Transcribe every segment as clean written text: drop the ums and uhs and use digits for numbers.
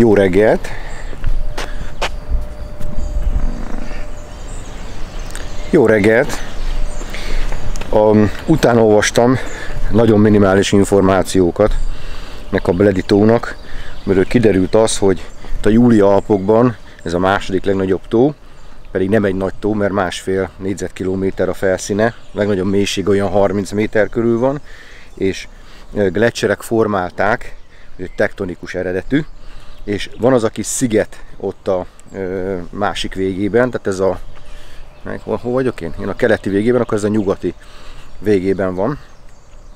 Jó reggelt! Jó reggelt! Utána olvastam nagyon minimális információkat meg a Bledi tónak, amiről kiderült az, hogy itt a Júlia Alpokban ez a második legnagyobb tó, pedig nem egy nagy tó, mert 1,5 négyzetkilométer a felszíne, a legnagyobb mélység olyan 30 méter körül van, és gletszerek formálták, hogy tektonikus eredetű, és van az a kis sziget ott a másik végében, tehát ez a, hol vagyok én? Én a keleti végében, akkor ez a nyugati végében van,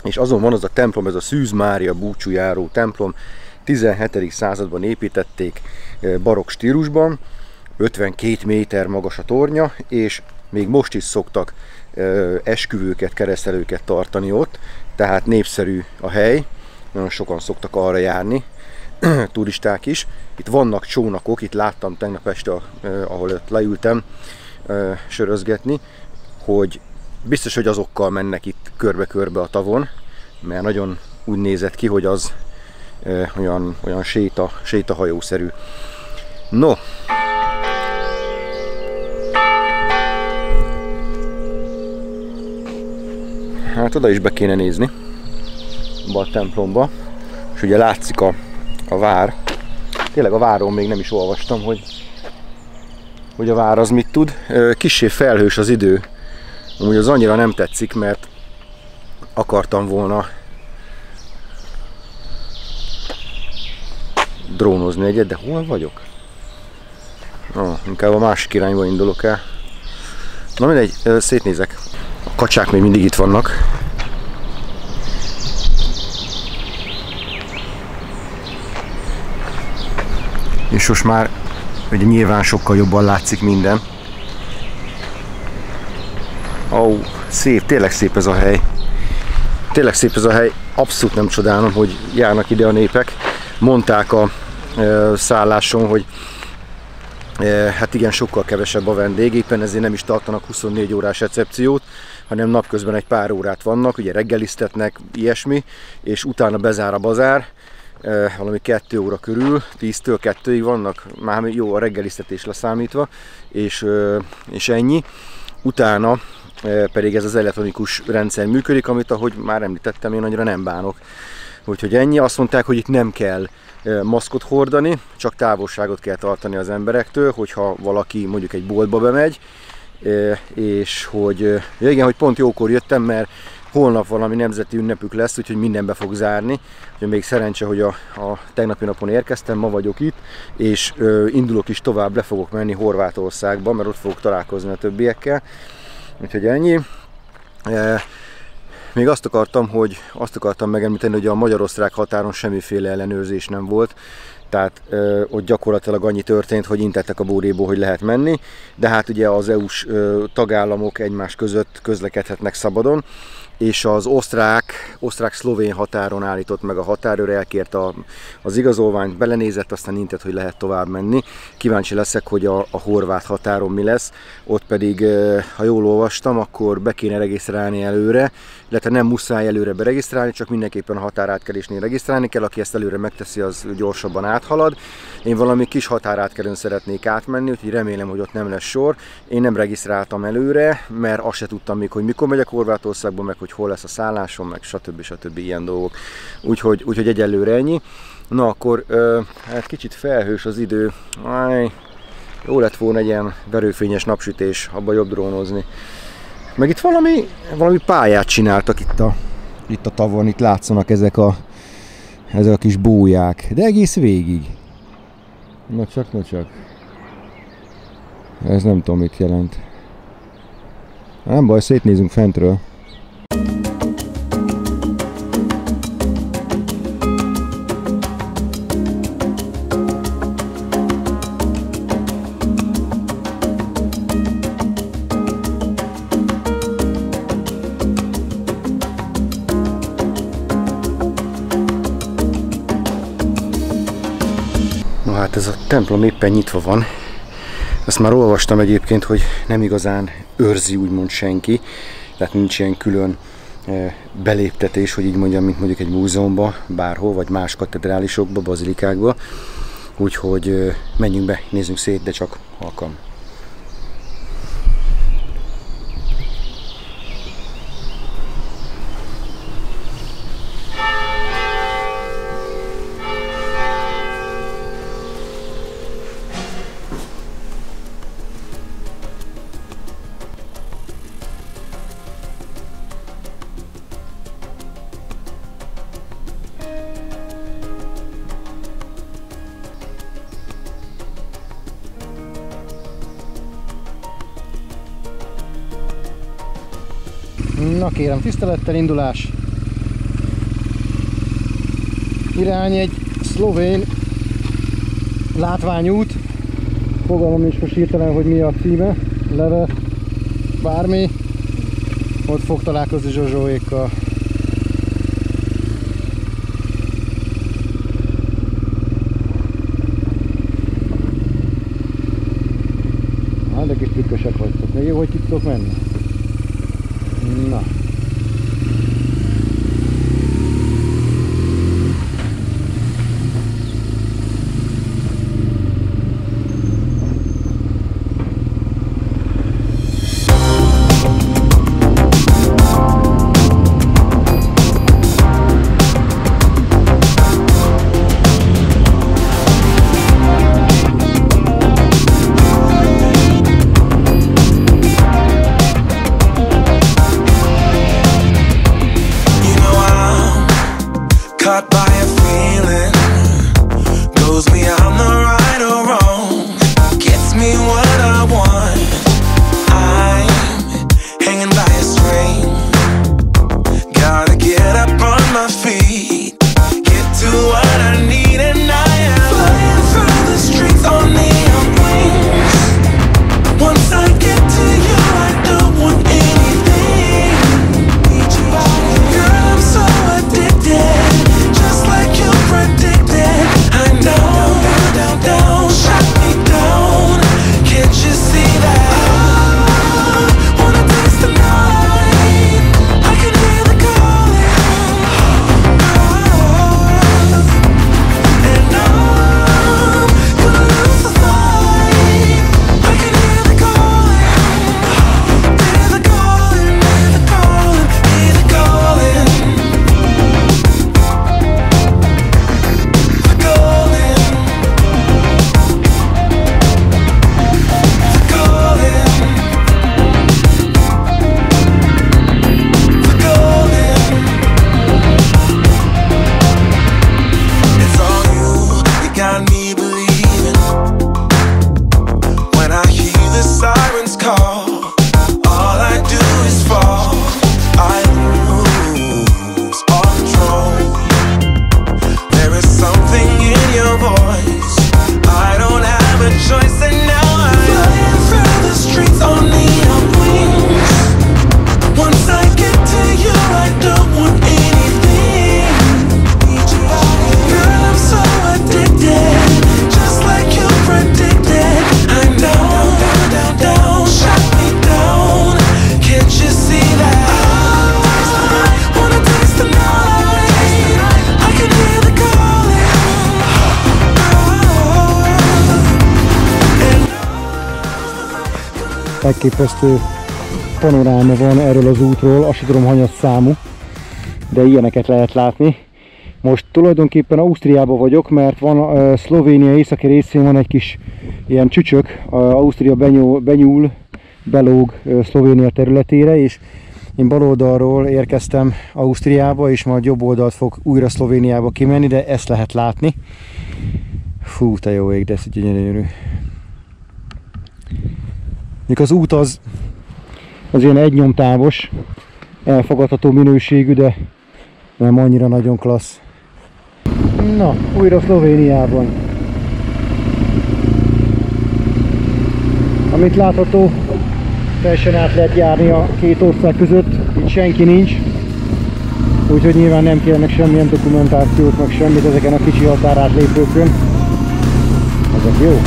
és azon van az a templom, ez a Szűz Mária búcsújáró templom, 17. században építették barokk stílusban, 52 méter magas a tornya, és még most is szoktak esküvőket, keresztelőket tartani ott, tehát népszerű a hely, nagyon sokan szoktak arra járni, turisták is. Itt vannak csónakok, itt láttam tegnap este, ahol ott leültem sörözgetni, hogy biztos, hogy azokkal mennek itt körbe-körbe a tavon, mert nagyon úgy nézett ki, hogy az olyan sétahajószerű. No! Hát oda is be kéne nézni, abba a templomba, és ugye látszik a vár. Tényleg a váron még nem is olvastam, hogy a vár az mit tud. Kissé felhős az idő, amúgy az annyira nem tetszik, mert akartam volna drónozni egyet, de hol vagyok? Inkább a másik irányba indulok el. Na mindegy, szétnézek. A kacsák még mindig itt vannak. És most már ugye nyilván sokkal jobban látszik minden. Ó, szép, tényleg szép ez a hely. Tényleg szép ez a hely. Abszolút nem csodálom, hogy járnak ide a népek. Mondták a szálláson, hogy hát igen, sokkal kevesebb a vendég, éppen ezért nem is tartanak 24 órás recepciót, hanem napközben egy pár órát vannak, ugye reggeliztetnek, ilyesmi, és utána bezár a bazár, valami 2 óra körül, 10-től 2-ig vannak, már jó a reggeliztetés leszámítva, és ennyi. Utána pedig ez az elektronikus rendszer működik, amit, ahogy már említettem, én annyira nem bánok. Úgyhogy ennyi, azt mondták, hogy itt nem kell maszkot hordani, csak távolságot kell tartani az emberektől, hogyha valaki mondjuk egy boltba bemegy, és hogy ja igen, hogy pont jókor jöttem, mert holnap valami nemzeti ünnepük lesz, úgyhogy minden be fog zárni. Úgyhogy még szerencse, hogy a tegnapi napon érkeztem, ma vagyok itt, és indulok is tovább, le fogok menni Horvátországba, mert ott fogok találkozni a többiekkel. Úgyhogy ennyi. Még azt akartam megemlíteni, hogy a magyar-osztrák határon semmiféle ellenőrzés nem volt, tehát ott gyakorlatilag annyi történt, hogy intettek a bóréból, hogy lehet menni, de hát ugye az EU-s tagállamok egymás között közlekedhetnek szabadon, és az osztrák-szlovén határon állított meg a határőr, elkért az igazolványt, belenézett, aztán intett, hogy lehet tovább menni. Kíváncsi leszek, hogy a horvát határon mi lesz, ott pedig, ha jól olvastam, akkor be kéne regisztrálni előre, illetve nem muszáj előre beregisztrálni, csak mindenképpen a határátkelésnél regisztrálni kell, aki ezt előre megteszi, az gyorsabban áthalad. Én valami kis határátkelőn szeretnék átmenni, úgyhogy remélem, hogy ott nem lesz sor. Én nem regisztráltam előre, mert azt se tudtam még, hogy mikor megyek Horvátországba, meg hogy hol lesz a szállásom, meg stb. Ilyen dolgok. Úgyhogy egyelőre ennyi. Na akkor, hát kicsit felhős az idő. Jó lett volna egy ilyen verőfényes napsütés, abba jobb drónozni. Meg itt valami pályát csináltak itt a tavon, itt látszanak ezek a kis bóják, de egész végig. Na csak. Ez nem tudom, mit jelent. Nem baj, szétnézünk fentről. Ez a templom éppen nyitva van. Ezt már olvastam egyébként, hogy nem igazán őrzi úgymond senki, tehát nincs ilyen külön beléptetés, hogy így mondjam, mint mondjuk egy múzeumban, bárhol, vagy más katedrálisokba, bazilikákba. Úgyhogy menjünk be, nézzünk szét, de csak halkan. Na kérem, tisztelettel indulás. Irány egy szlovén látványút. Fogalmam is most hirtelen, hogy mi a címe, leve, bármi. Ott fog találkozni Zsozsóékkal. Hát de kis trükkösek vagytok. Még jó, hogy ki tudok menni. Na. Elképesztő panoráma van erről az útról, azt tudom, hanyas számú, de ilyeneket lehet látni. Most tulajdonképpen Ausztriában vagyok, mert van Szlovénia északi részén van egy kis ilyen csücsök, Ausztria benyúl, belóg Szlovénia területére, és én bal oldalról érkeztem Ausztriába, és majd jobb oldalt fog újra Szlovéniába kimenni, de ezt lehet látni. Fú, te jó ég, de ez gyönyörű. Az út az ilyen egynyomtávos, elfogadható minőségű, de nem annyira nagyon klassz. Na, újra Szlovéniában. Amit látható, teljesen át lehet járni a két ország között, itt senki nincs, úgyhogy nyilván nem kérnek semmilyen dokumentációt, meg semmit ezeken a kicsi határátlépőkön. Ezek jó.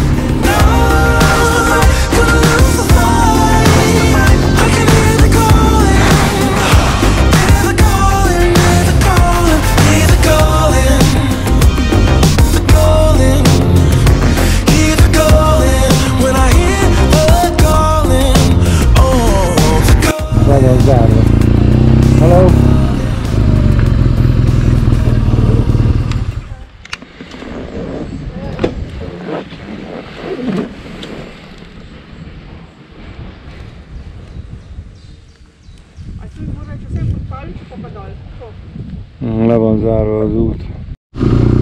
Le van zárva az út.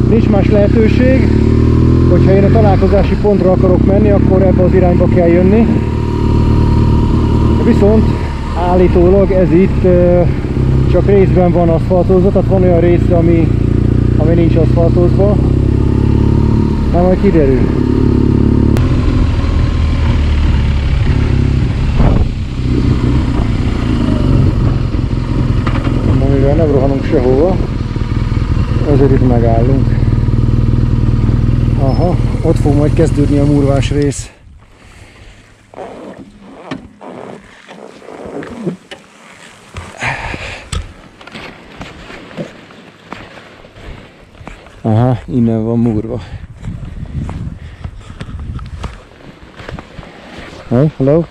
Nincs más lehetőség, hogyha én a találkozási pontra akarok menni, akkor ebbe az irányba kell jönni. Viszont állítólag ez itt csak részben van aszfaltozva, tehát van olyan része, ami nincs aszfaltozva. Hát majd kiderül. Nem rohanunk sehova, ezért itt megállunk. Aha, ott fog majd kezdődni a murvás rész. Aha, innen van murva. Hello? Hello?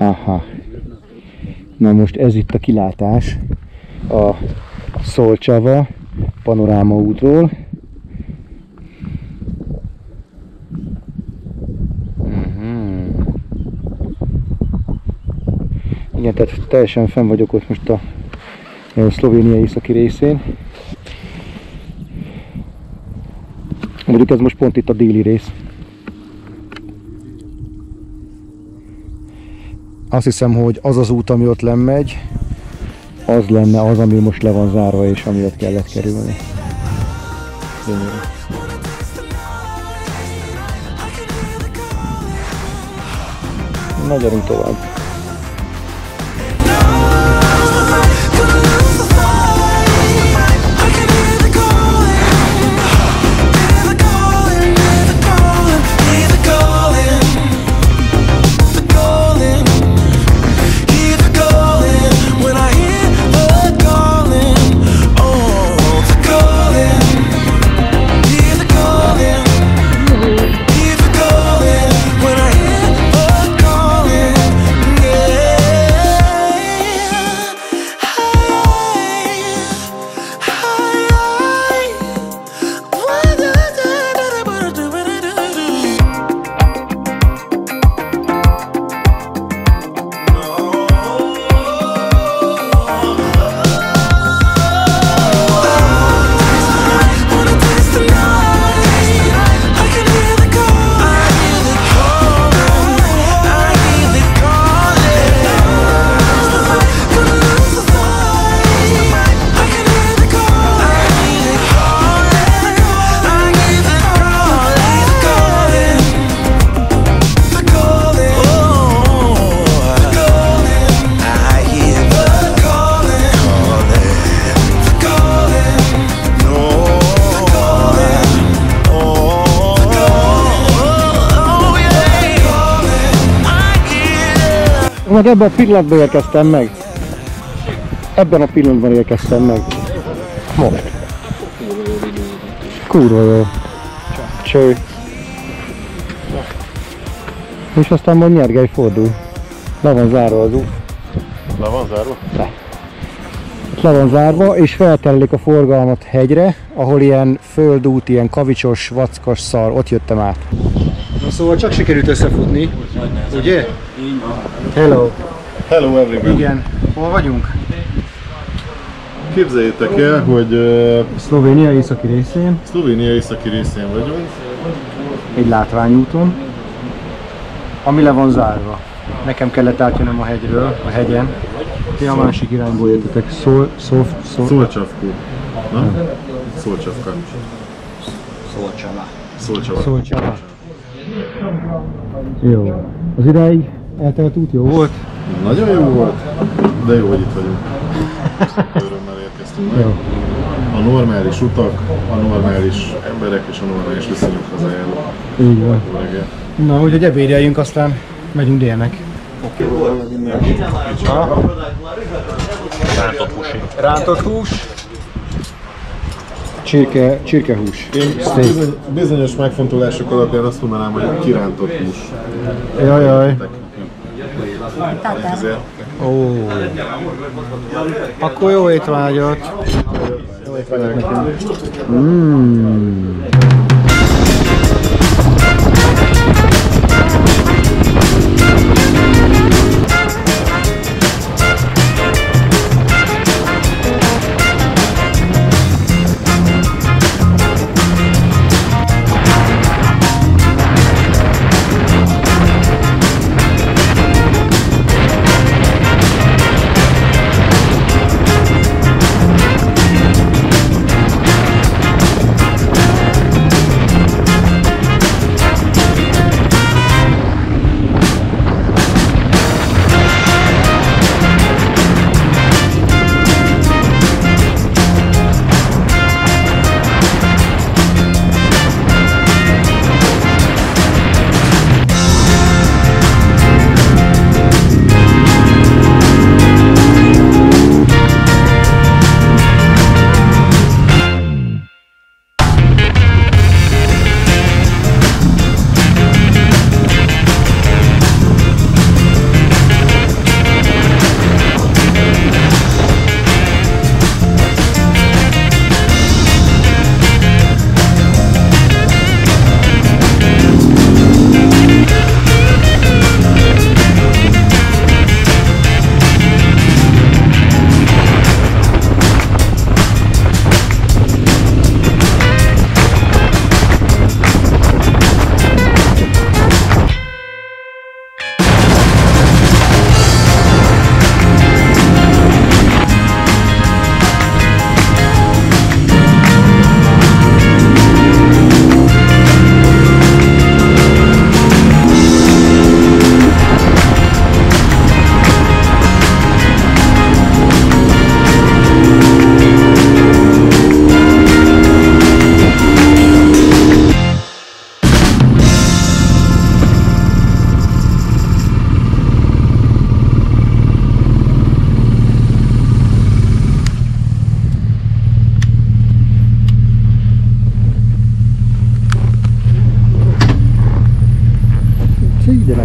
Aha. Na most ez itt a kilátás a Solčava panorámaútról. Igen, tehát teljesen fenn vagyok ott most a Szlovénia északi részén. Mondjuk ez most pont itt a déli rész. Azt hiszem, hogy az az út, ami ott lemegy, az lenne az, ami most le van zárva, és ami ott kellett kerülni. Na, gyerünk tovább. Ebben a pillanatban érkeztem meg. Ebben a pillanatban érkeztem meg. Most. Kurva jó. Cső. És aztán majd nyergely fordul. Le van zárva az út. Le van zárva? Le. Le van zárva, és felterelik a forgalmat hegyre, ahol ilyen földút, ilyen kavicsos, vackas szar. Ott jöttem át. Na szóval csak sikerült összefutni, ugye? Hello! Hello everyone! Igen, hol vagyunk? Képzeljétek el, hogy... Szlovénia északi részén. Szlovénia északi részén vagyunk. Egy látványúton, ami le van zárva. Nekem kellett átjönnöm a hegyről, a hegyen. Ti a másik irányból jöttetek. Solčavku. Na? Solčavka. Solčava. Solčava. Jó. Az idáig eltelt út jó volt? Nagyon jó volt, de jó, hogy itt vagyunk. Örömmel érkeztünk meg. A normális utak, a normális emberek és a normális viszonyok hazájáról. Így van. Na, úgyhogy ebédeljünk, aztán megyünk délnek. Oké, volt mindenki. Rántott hús. Rántott hús. Csirkehús. Én bizonyos megfontolások alapján azt mondanám, hogy a kirántott hús. Jajjaj. Ó. Akkor jó étvágyat. Jó étvágyat nekünk.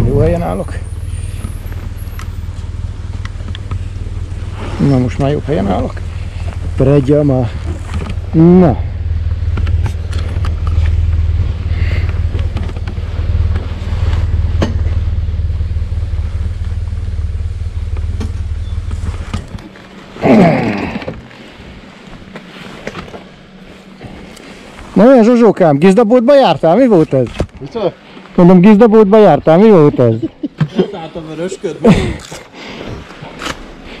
hiszem, jó helyen állok. Na, most már jobb helyen állok. Predjama. Na. Na, Zsuzsókám, gizdabótba jártál? Mi volt ez? Micsoda? Mondom, gizdabótba jártál? Mi volt ez? Ott álltam vörösködve.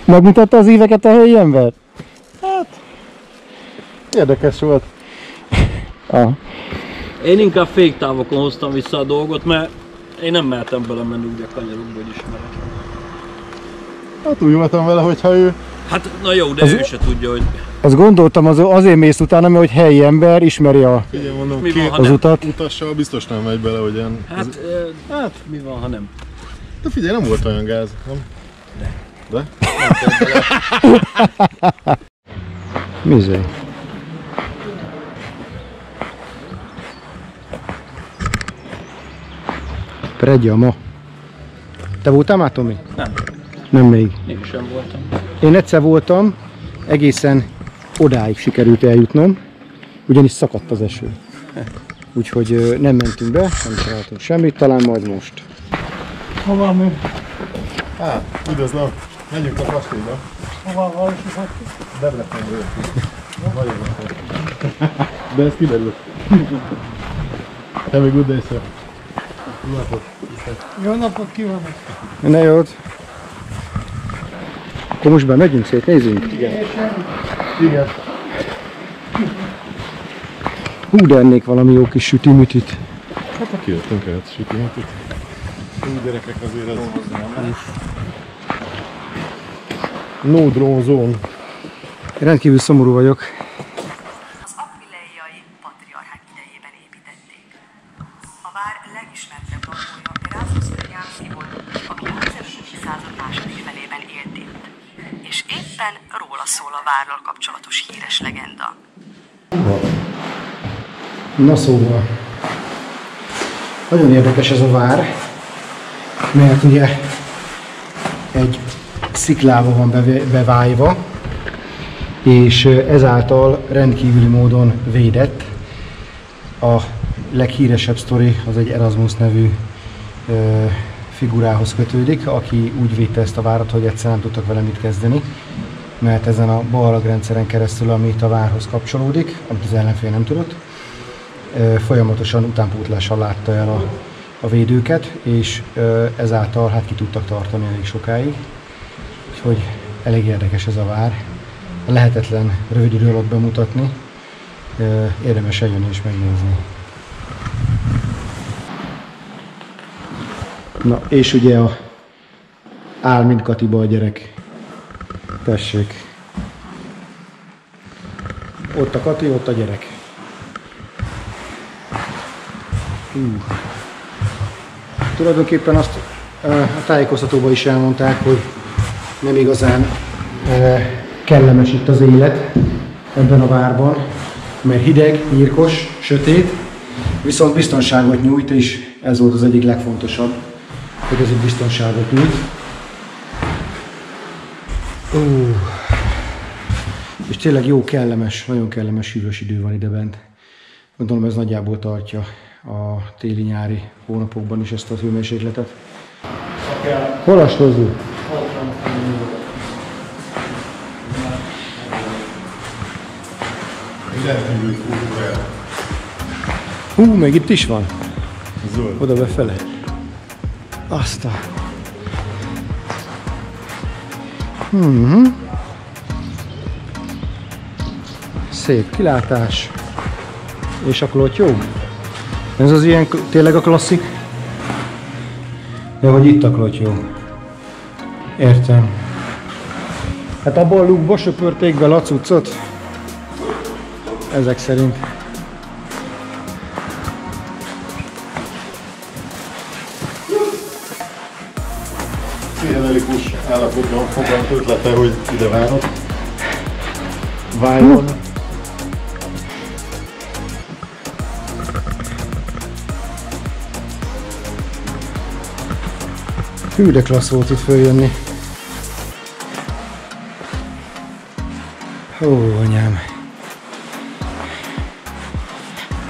Megmutatta az éveket a helyi ember? Hát... érdekes volt. Ah. Én inkább féktávokon hoztam vissza a dolgot, mert én nem mertem belemenni úgy a kanyarukba, hogy ismerek. Hát úgy voltam vele, hogyha ő... Hát na jó, de ő se tudja, hogy... Azt gondoltam, azért mész utána, mert hogy helyi ember ismeri a, igen, mondom, mi van, az utat. Utassal biztos nem megy bele, hogy ilyen... Hát, ez... hát mi van, ha nem? De figyelj, nem volt olyan gáz, nem? De. De? Mi ez? Predjama. Te voltál már, Tomi? Nem. Nem még. Én sem voltam. Én egyszer voltam, egészen odáig sikerült eljutnom, ugyanis szakadt az eső. Úgyhogy nem mentünk be, nem találtunk semmit, talán majd most. Hová mű? Hát, üdvözlöm! Menjünk a kastélyba. Hová valósíthatjuk? Debrecenből. Nagyon akkor. De ez kiderült. Te még úgy észre. Jó napot! Jó napot kívánok! Ne jót! Akkor most már megyünk szét, nézzünk? Igen. Igen. Hú, de ennék valami jó kis sütimütit. Hát a kijöttünk el sütimütit. Hú, gyerekek, azért ez no drone zone. Én rendkívül szomorú vagyok. Az aquileiai patriarchák idejében építették. A vár legismertebb lakója Erasmus volt, aki a 19. század második felében élt itt. És éppen róla szól a várral kapcsolatos híres legenda. Na szóval, nagyon érdekes ez a vár, mert ugye egy sziklával van bevájva, és ezáltal rendkívüli módon védett. A leghíresebb sztori az egy Erasmus nevű figurához kötődik, aki úgy védte ezt a várat, hogy egyszer nem tudtak vele mit kezdeni, mert ezen a balagrendszeren keresztül, amit a várhoz kapcsolódik, amit az ellenfél nem tudott, folyamatosan utánpótlással látta el a védőket, és ezáltal hát ki tudtak tartani elég sokáig. Úgyhogy elég érdekes ez a vár. Lehetetlen rövid idő alatt bemutatni, érdemes eljönni és megnézni. Na, és ugye áll mint Katiba a gyerek. Tessék. Ott a Kati, ott a gyerek. Tulajdonképpen azt a tájékoztatóban is elmondták, hogy nem igazán kellemes itt az élet ebben a várban, mert hideg, nyírkos, sötét, viszont biztonságot nyújt, és ez volt az egyik legfontosabb, hogy ez itt biztonságot nyújt. És tényleg jó, kellemes, nagyon kellemes, hűvös idő van ide bent. Gondolom, ez nagyjából tartja a téli-nyári hónapokban is ezt a hőmérsékletet. Hol astozzuk? Hú, meg itt is van. Zöld. Oda befele. Aztán. Szép kilátás. És akkor ott jó? Ez az ilyen tényleg a klasszik? De hogy itt a klotyó. Értem. Hát abból a lukba söpörték bele a cuccot. Ezek szerint. Pszichedelikus állapotban foglalt ötlete, hogy ide várod. Várjon. Hű, de klassz volt itt följönni. Ó, anyám.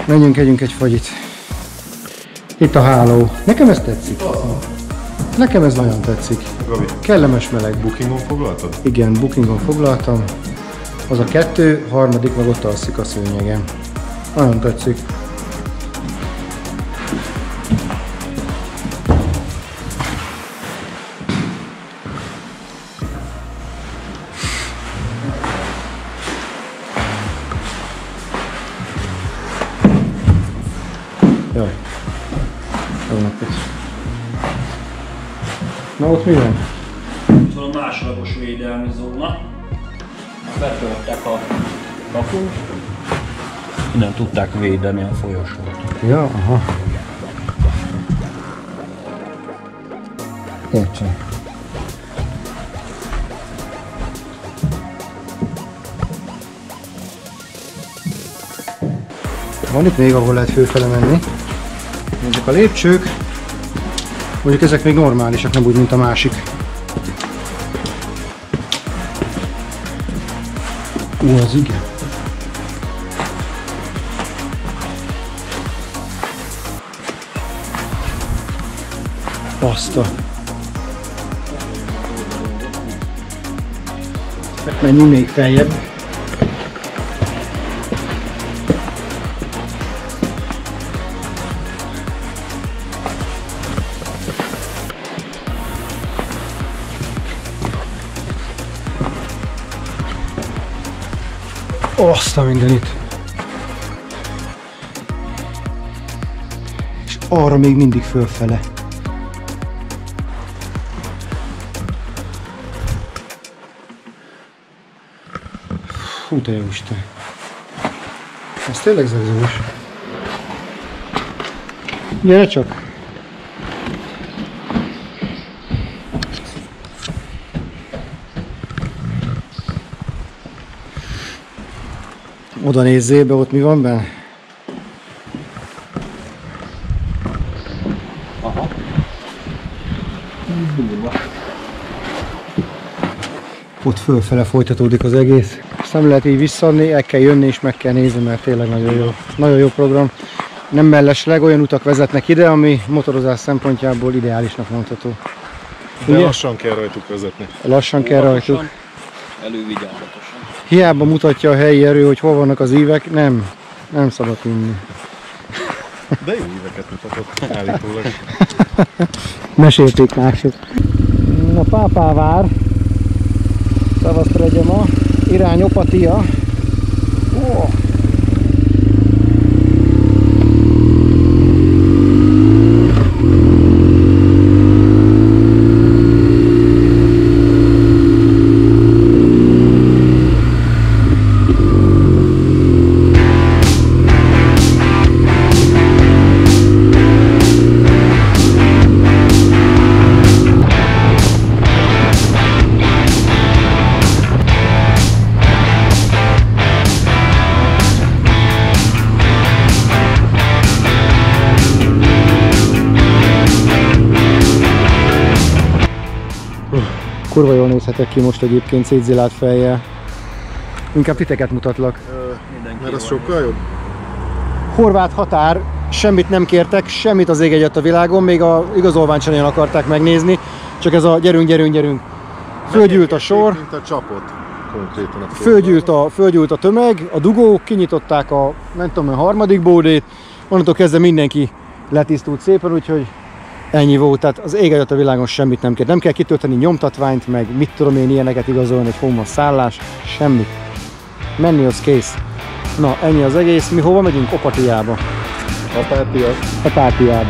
Menjünk, együnk egy fagyit. Itt a háló. Nekem ez tetszik. Nekem ez nagyon tetszik. Robi. Kellemes meleg. Bookingon foglaltad? Igen, bookingon foglaltam. Az a kettő, harmadik meg ott alszik a szőnyegen. Nagyon tetszik. Jaj. Jó napot. Na ott mi van? Itt van a másodlagos védelmi zóna. Betöltek a kaput. Innen tudták védeni a folyosót. Ja, aha. Értem. Van itt még, ahol lehet fölfele menni. Ezek a lépcsők, mondjuk ezek még normálisak, nem úgy, mint a másik. Ó, az igen. Paszta. Menjünk még feljebb. Azt a mindenit! És arra még mindig fölfele. Hú, te jó Isten! Ez tényleg zegzós. Gyere csak! Oda nézzél be, ott mi van benne? Aha. Ott fölfele folytatódik az egész. Ezt nem lehet így visszaadni, el kell jönni és meg kell nézni, mert tényleg nagyon jó program. Nem mellesleg olyan utak vezetnek ide, ami motorozás szempontjából ideálisnak mondható. De lassan kell rajtuk vezetni. Lassan kell rajtuk. Elővigyázatosan. Hiába mutatja a helyi erő, hogy hol vannak az ívek, nem szabad inni. De jó íveket mutatott, állítólag. Mesélték mások. Na, Pápávár, szavaz Predjama, irány Opatija. Oh. Kurva jól nézhetek ki most egyébként szétzilált fejjel. Inkább titeket mutatlak. Mert az sokkal jobb. Horvát határ, semmit nem kértek, semmit az ég egyet a világon, még a igazolványt sem nagyon akarták megnézni, csak ez a gyerünk. Fölgyűlt a sor. Mint a csapot. Fölgyűlt a tömeg, a dugók, kinyitották a, nem tudom, a harmadik bódét, onnantól kezdve mindenki letisztult szépen, úgyhogy ennyi volt, tehát az ég a világon semmit nem kell. Nem kell kitölteni nyomtatványt, meg mit tudom én ilyeneket igazolni, hogy hol van szállás, semmit. Menni az kész. Na, ennyi az egész. Mi hova megyünk? Opatiába. Opátiába.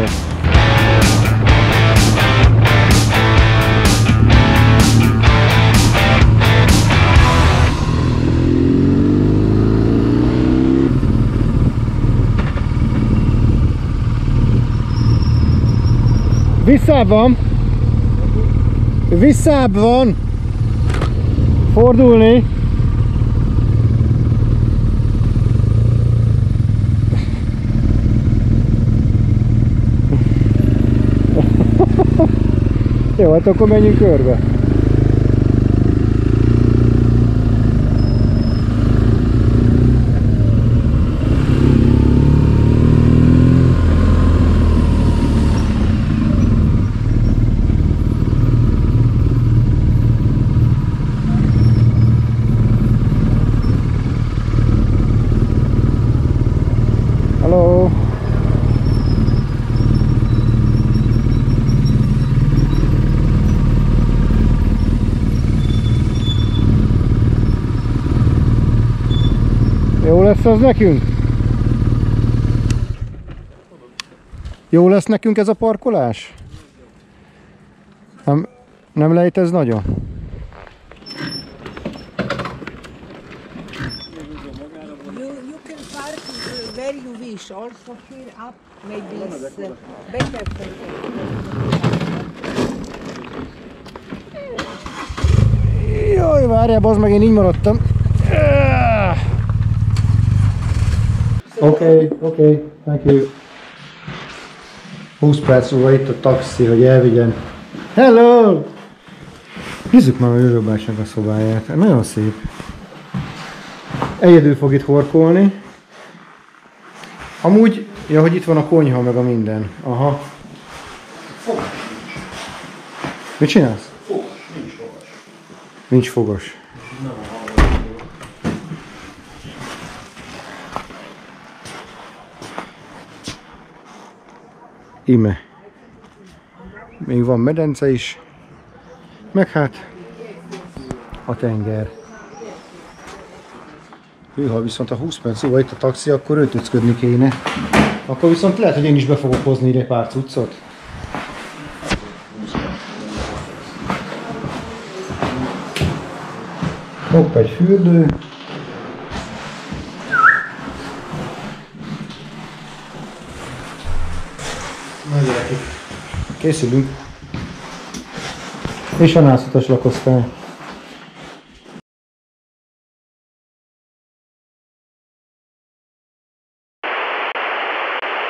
Visszább van! Visszább van! Fordulni! Jó, hát akkor menjünk körbe. Lesz az nekünk? Jó lesz nekünk ez a parkolás? Nem lejt ez nagyon? You can park where you wish, also here up, maybe it's better for you. Jaj, várjál, bazd meg, én így maradtam. Oké, thank you. 20 perc múlva itt a taxi, hogy elvigyen. Hello! Nézzük már a Júliának a szobáját, nagyon szép. Egyedül fog itt horkolni. Amúgy, ja, hogy itt van a konyha, meg a minden. Aha. Fogas. Mit csinálsz? Fogas, nincs fogas. Nincs fogas. Íme. Még van medence is. Meg hát a tenger. Hűha, viszont a 20 perc szóval itt a taxi, akkor öltözködni kéne. Akkor viszont lehet, hogy én is be fogok hozni ide pár cuccot. Hopp, egy fürdő. Készülünk. És a nászutas lakosztály.